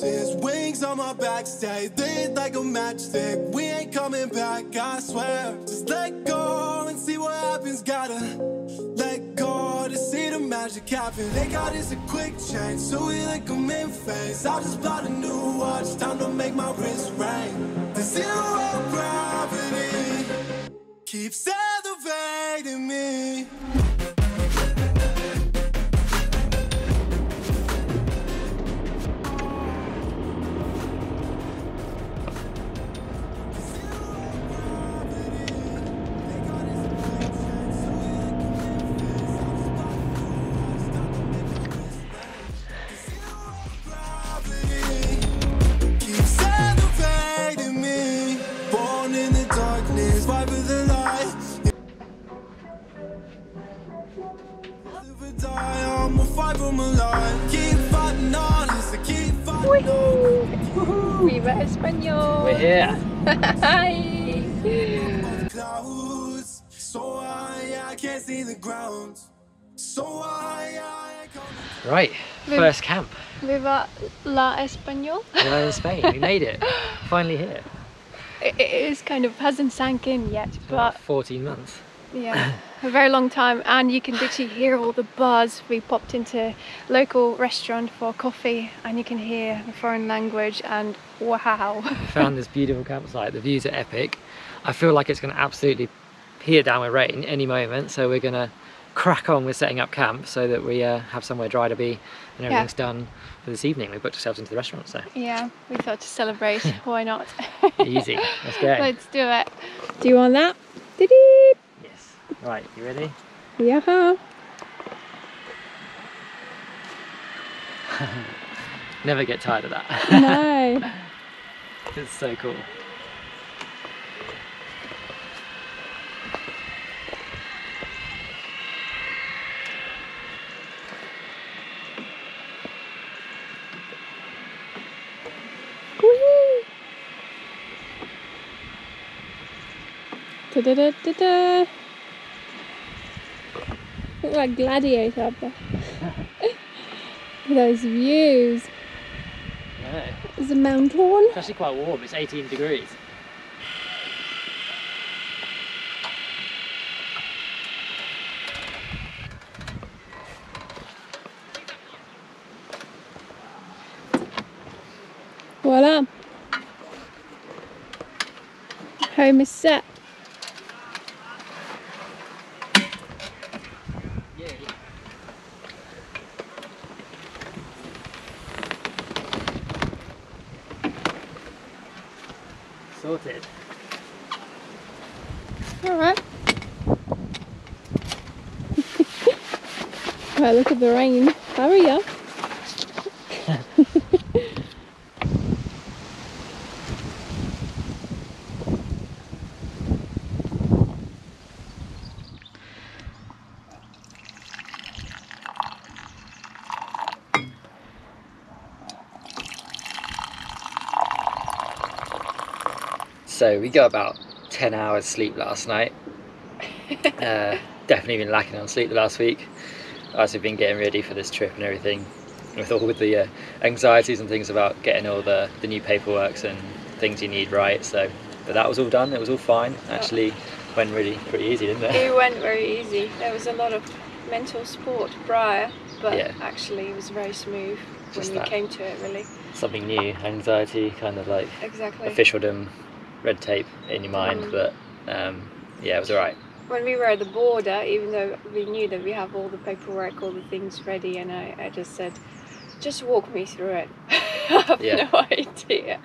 boxes, wings on my back, stay lit like a matchstick. We ain't coming back, I swear. Just let go and see what happens. Gotta let go to see the magic happen. They got us a quick change, so we like them in phase. I just bought a new watch, time to make my wrist ring. The zero gravity keeps elevating me. Viva Español! We're here! Hi! Clouds, so I can't see the ground. So I can't. Right, first camp. Viva la Español! We're in Spain, we made it. Finally here. It is kind of, hasn't sank in yet, it's but 14 months. Yeah, a very long time, and you can literally hear all the buzz. We popped into local restaurant for coffee and you can hear the foreign language and wow. Found this beautiful campsite, the views are epic. I feel like it's going to absolutely peer down with rain any moment, so we're going to crack on with setting up camp so that we have somewhere dry to be and everything's done for this evening. We booked ourselves into the restaurant, so. Yeah, we thought to celebrate, why not? Easy, let's go. Let's do it. Do you want that? Dee-dee! Right, you ready? Yeah. Never get tired of that. No. It's so cool. Woohoo! Da da da da da. Look like gladiator up there. Those views. Yeah. There's a mountain. It's actually quite warm, it's 18 degrees. Voila. Home is set. Sorted. Alright. Well, look at the rain. Hurry up. So we got about 10 hours sleep last night. Definitely been lacking on sleep the last week as we've been getting ready for this trip and everything, with all with the anxieties and things about getting all the new paperwork and things you need right. So, but that was all done, it was all fine. Actually went really pretty easy, didn't it? It went very easy. There was a lot of mental sport prior, but actually it was very smooth when we came to it, really. Something new, anxiety, kind of like officialdom. Red tape in your mind, but yeah, it was all right. When we were at the border, even though we knew that we have all the paperwork, all the things ready, and I just said, just walk me through it. I have no idea.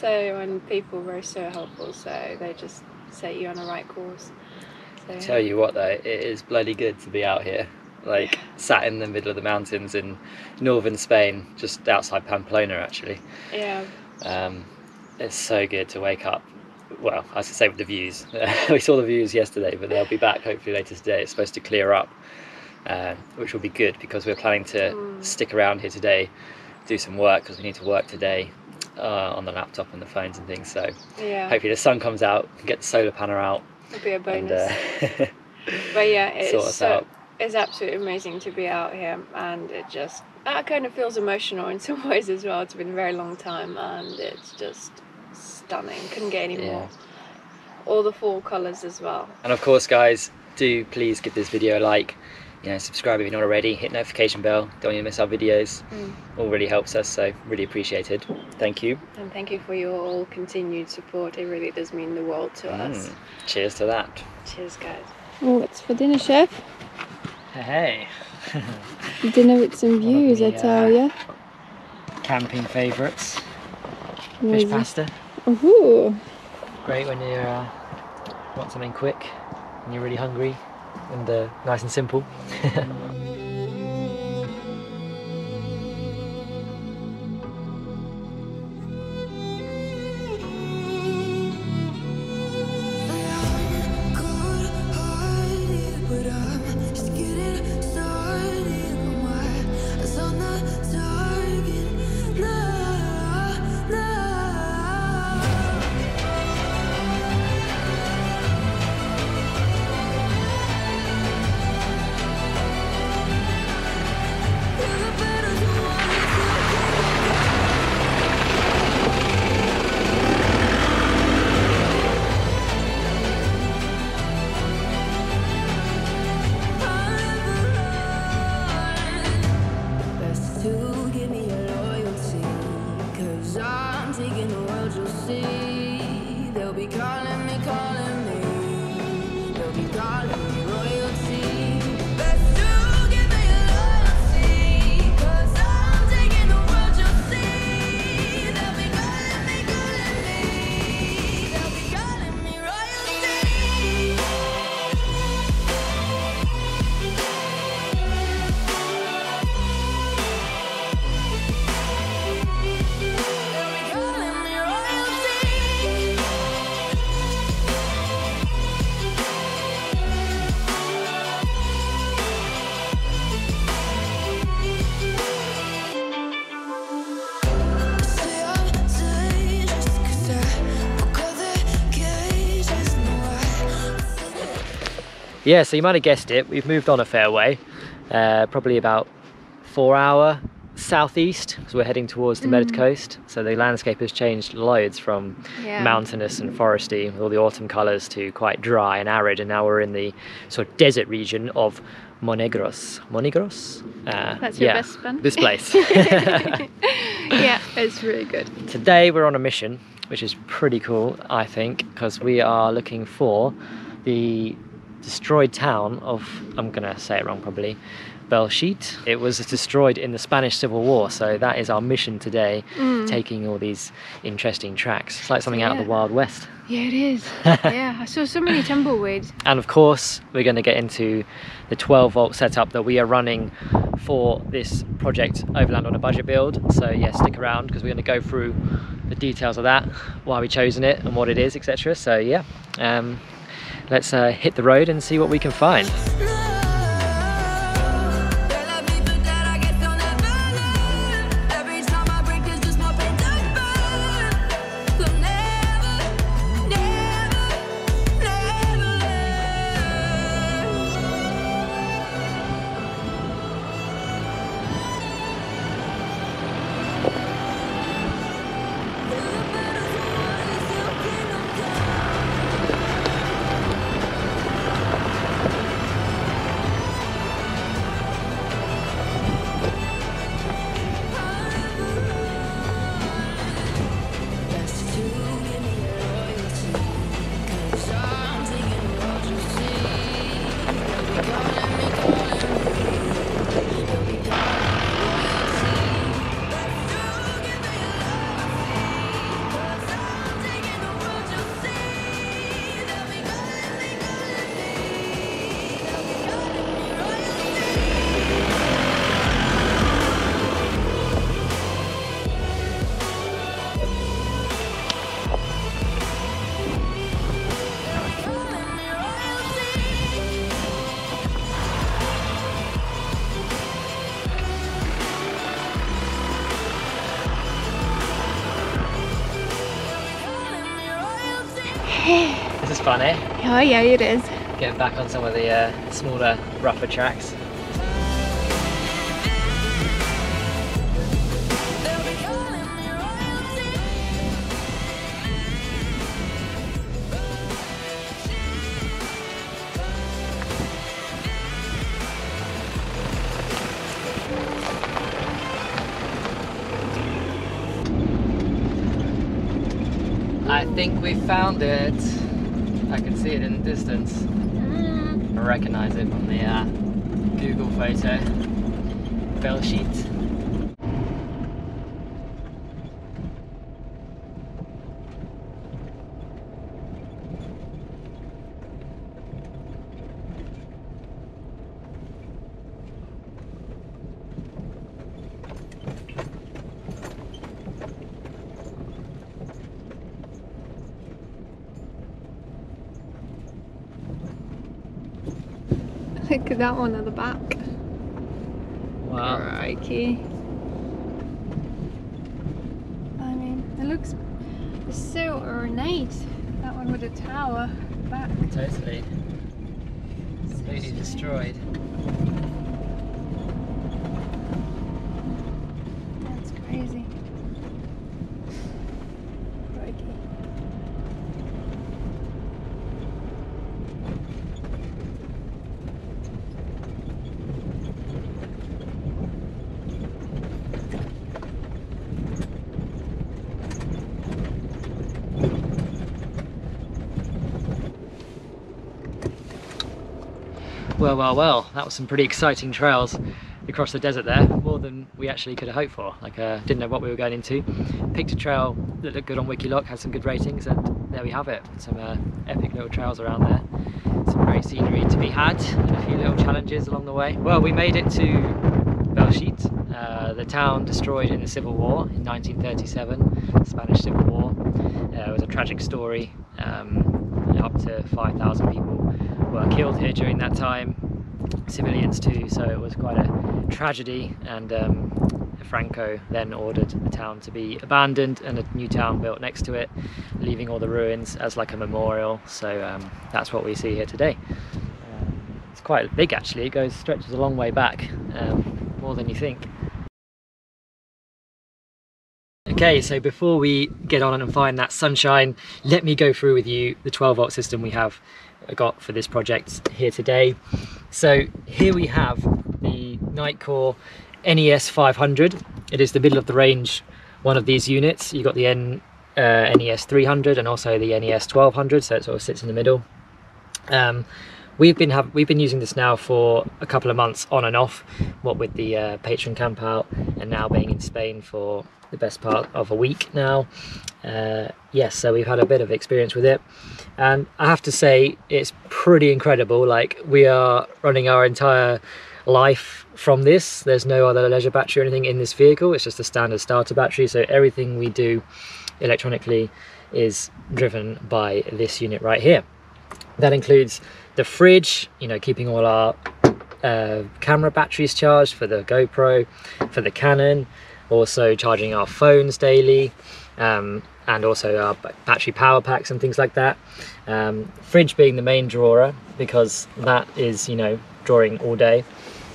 So, and people were so helpful, so they just set you on the right course. So, tell you what though, it is bloody good to be out here. Like sat in the middle of the mountains in northern Spain, just outside Pamplona actually. Yeah. It's so good to wake up. Well, I should say with the views. We saw the views yesterday, but they'll be back hopefully later today. It's supposed to clear up, which will be good because we're planning to stick around here today, do some work because we need to work today on the laptop and the phones and things. So hopefully the sun comes out, get the solar panel out. It'll be a bonus. And, but yeah, it's so It's absolutely amazing to be out here, and it just, that kind of feels emotional in some ways as well. It's been a very long time and it's just stunning. Couldn't get any more. All the fall colours as well. And of course, guys, do please give this video a like, you know, subscribe if you're not already, hit notification bell, don't want you to miss our videos. All really helps us, so really appreciated. Thank you. And thank you for your all continued support. It really does mean the world to us. Cheers to that. Cheers, guys. Oh, what's for dinner, chef? Hey. Dinner with some views, I tell ya. Camping favourites. Fish pasta. Ooh. Great when you want something quick and you're really hungry, and nice and simple. Yeah, so you might have guessed it, we've moved on a fair way, probably about 4 hours southeast, so we're heading towards the Med Coast. So the landscape has changed loads from mountainous and foresty, with all the autumn colours, to quite dry and arid, and now we're in the sort of desert region of Monegros. Monegros? That's your best one. This place. Yeah, it's really good. Today we're on a mission, which is pretty cool, I think, because we are looking for the destroyed town of, I'm gonna say it wrong probably, Belchite. It was destroyed in the Spanish Civil War, so that is our mission today, taking all these interesting tracks. It's like something out of the Wild West. Yeah, it is. Yeah, I saw so many tumbleweeds. And of course, we're gonna get into the 12-volt setup that we are running for this project, Overland on a Budget build. So yeah, stick around, because we're gonna go through the details of that, why we've chosen it and what it is, etc. So yeah, let's hit the road and see what we can find. Fun, eh? Oh yeah, it is. getting back on some of the smaller, rougher tracks. I think we found it. I can see it in the distance. I recognise it from the Google photo. Belchite. Look at that one at the back. Wow. Crikey. I mean, it looks so ornate. That one with a tower back. Totally. It's really destroyed. That's crazy. Well, well, well, that was some pretty exciting trails across the desert there, more than we actually could have hoped for. Like, didn't know what we were going into. Picked a trail that looked good on Wikiloc, had some good ratings, and there we have it. Some epic little trails around there, some great scenery to be had, and a few little challenges along the way. Well, we made it to Belchite, the town destroyed in the Civil War in 1937, the Spanish Civil War. It was a tragic story. Up to 5,000 people were killed here during that time, civilians too, so it was quite a tragedy, and Franco then ordered the town to be abandoned and a new town built next to it, leaving all the ruins as like a memorial. So that's what we see here today. It's quite big actually, it stretches a long way back, more than you think. Okay, so before we get on and find that sunshine, let me go through with you the 12-volt system we have got for this project here today. So here we have the Nitecore NES 500. It is the middle of the range one of these units. You've got the NES 300 and also the NES 1200, so it sort of sits in the middle. We've been using this now for a couple of months on and off, what with the Patreon camp out and now being in Spain for the best part of a week now. Yes, so we've had a bit of experience with it, and I have to say it's pretty incredible. Like, we are running our entire life from this. There's no other leisure battery or anything in this vehicle. It's just a standard starter battery, so everything we do electronically is driven by this unit right here. That includes the fridge, you know, keeping all our camera batteries charged for the GoPro, for the Canon, also charging our phones daily, and also our battery power packs and things like that. Fridge being the main drawer, because that is, you know, drawing all day.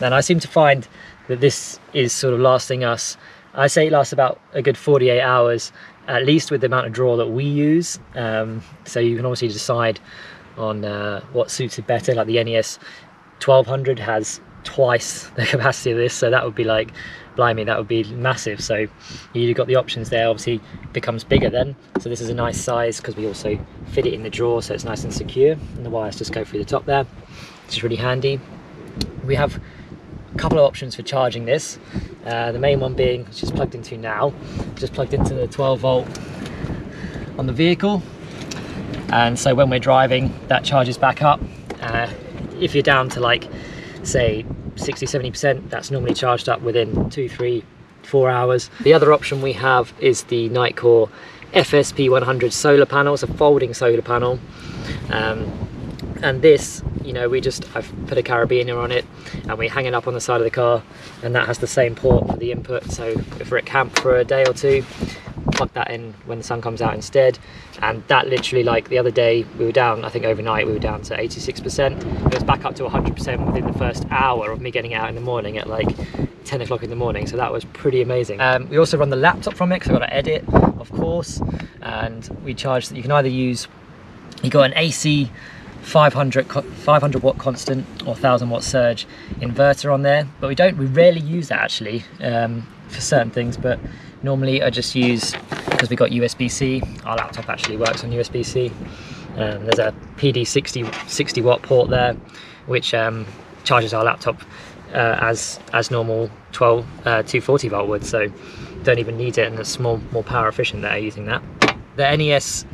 And I seem to find that this is sort of lasting us, I say it lasts about a good 48 hours, at least with the amount of drawer that we use. So you can obviously decide on what suits it better. Like the NES 1200 has twice the capacity of this, so that would be like, blimey, that would be massive. So you've got the options there. Obviously it becomes bigger then, so this is a nice size because we also fit it in the drawer, so it's nice and secure, and the wires just go through the top there, which is really handy. We have a couple of options for charging this, the main one being, which is plugged into now, just plugged into the 12 volt on the vehicle, and so when we're driving that charges back up. If you're down to like say 60-70%, that's normally charged up within 2-3-4 hours. The other option we have is the Nitecore FSP 100 solar panel. It's a folding solar panel, and this, you know, I've put a carabiner on it and we hang it up on the side of the car, and that has the same port for the input, so if we're at camp for a day or two, plug that in when the sun comes out instead. And that literally, like the other day, we were down, I think overnight we were down to 86%. It was back up to 100% within the first hour of me getting out in the morning at like 10 o'clock in the morning. So that was pretty amazing. We also run the laptop from it because I've got to edit, of course. And we charge that you can either use, you got an AC 500 watt constant or 1000 watt surge inverter on there, but we rarely use that actually for certain things. But normally I just use, because we got USB-C, our laptop actually works on USB-C. There's a PD60 watt port there, which charges our laptop as normal 240 volt would, so don't even need it, and it's more power efficient there using that. The NES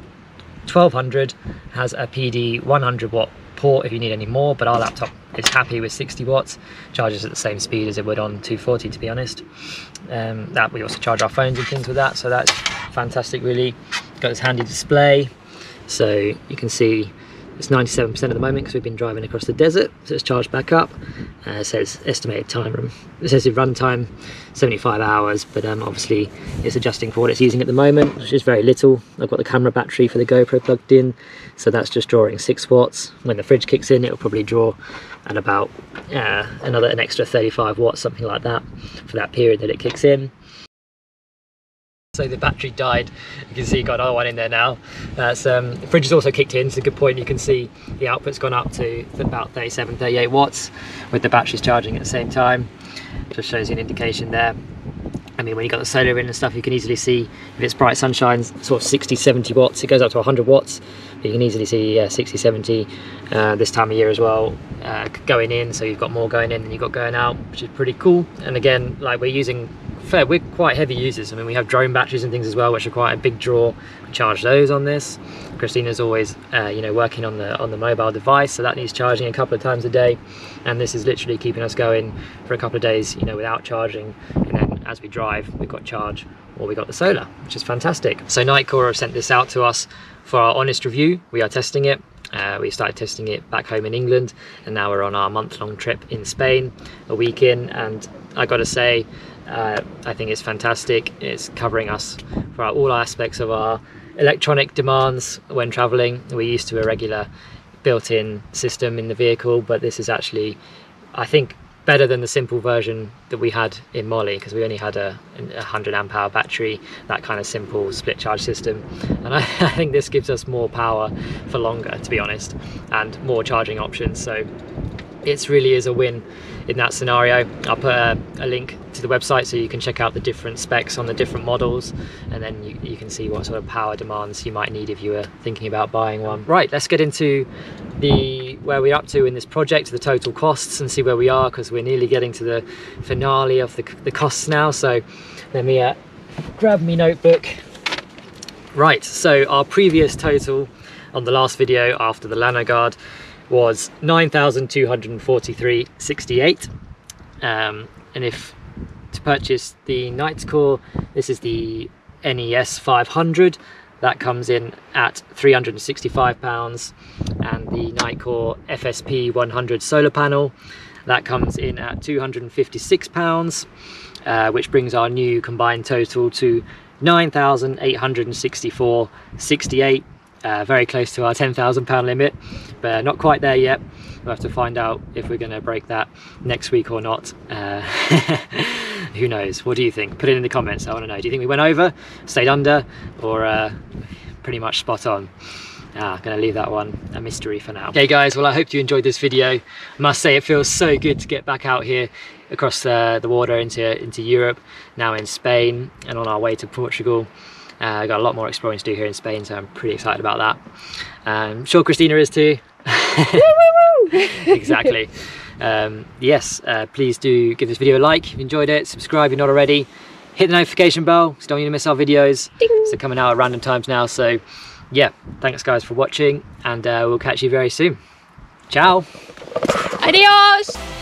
1200 has a PD 100 watt port if you need any more, but our laptop is happy with 60 watts, charges at the same speed as it would on 240 to be honest. That we also charge our phones and things with that, so that's fantastic really. Got this handy display, so you can see it's 97% at the moment because we've been driving across the desert, so it's charged back up. It says estimated time, it says run time 75 hours, but obviously it's adjusting for what it's using at the moment, which is very little. I've got the camera battery for the GoPro plugged in, so that's just drawing 6 watts. When the fridge kicks in, it'll probably draw at about an extra 35 watts, something like that, for that period that it kicks in. So the battery died, you can see you've got another one in there now. The fridge is also kicked in, so good point. You can see the output's gone up to about 37, 38 watts with the batteries charging at the same time. Just shows you an indication there. I mean, when you've got the solar in and stuff, you can easily see if it's bright sunshine, sort of 60, 70 watts. It goes up to 100 watts, but you can easily see 60, 70 this time of year as well going in. So you've got more going in than you've got going out, which is pretty cool. And again, like we're quite heavy users. I mean, we have drone batteries and things as well, which are quite a big draw. We charge those on this. Christina's always working on the mobile device, so that needs charging a couple of times a day, and this is literally keeping us going for a couple of days, without charging. And then as we drive, we've got charge, or we got the solar, which is fantastic. So Nitecore have sent this out to us for our honest review. We are testing it. We started testing it back home in England, and now we're on our month-long trip in Spain, a week in, and I gotta say, I think it's fantastic. It's covering us for all aspects of our electronic demands when traveling. We're used to a regular built-in system in the vehicle, but this is actually, I think, better than the simple version that we had in Mali, because we only had a 100 amp hour battery, that kind of simple split charge system. And I think this gives us more power for longer, to be honest, and more charging options. So it really is a win in that scenario. I'll put a link to the website so you can check out the different specs on the different models, and then you can see what sort of power demands you might need if you were thinking about buying one. Right, let's get into where we're up to in this project, the total costs, and see where we are, because we're nearly getting to the finale of the costs now. So let me grab my notebook. Right, so our previous total on the last video after the Llanogard was 9,243.68, and if to purchase the Nitecore, this is the NES 500, that comes in at £365, and the Nitecore FSP 100 solar panel, that comes in at £256, which brings our new combined total to 9,864.68. Very close to our £10,000 limit, but not quite there yet. We'll have to find out if we're going to break that next week or not. Who knows? What do you think? Put it in the comments. I want to know. Do you think we went over, stayed under, or pretty much spot on? I'm going to leave that one a mystery for now. Okay guys, well I hope you enjoyed this video. I must say it feels so good to get back out here across the water into Europe, now in Spain, and on our way to Portugal. I've got a lot more exploring to do here in Spain, so I'm pretty excited about that. I'm sure Christina is too. Woo, woo, woo. Exactly. Yes, please do give this video a like if you enjoyed it, subscribe if you're not already, hit the notification bell so you don't need to miss our videos. Ding. They're coming out at random times now, so yeah, thanks guys for watching, and we'll catch you very soon. Ciao. Adios.